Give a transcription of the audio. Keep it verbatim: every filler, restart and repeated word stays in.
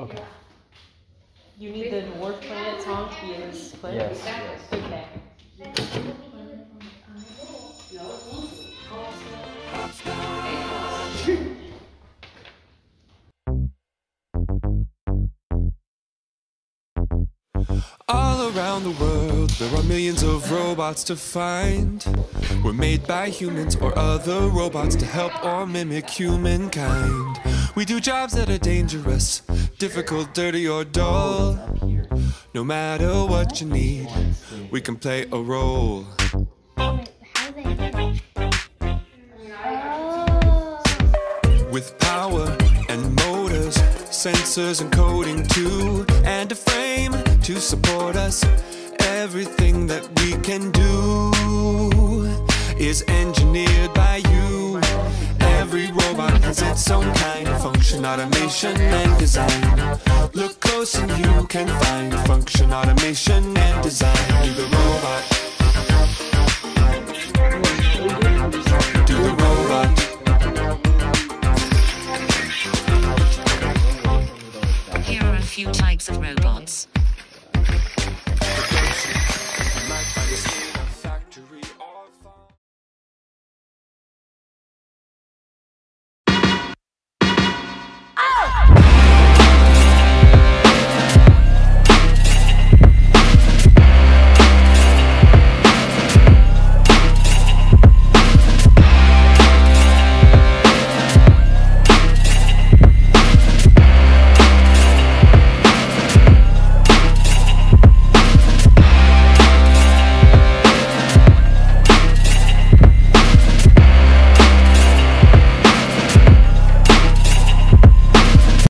Okay. You need the work permit song to be in this clip? Yes, yes. Okay. All around the world, there are millions of robots to find. We're made by humans or other robots to help or mimic humankind. We do jobs that are dangerous, difficult, dirty, or dull. No matter what you need, we can play a role. With power and motors, sensors and coding too, and a frame to support us. Everything that we can do is engineered by you. Every robot has its own kind of function, automation, and design. Look close and you can find function, automation, and design. Do the robot. Do the robot. Here are a few types of robots.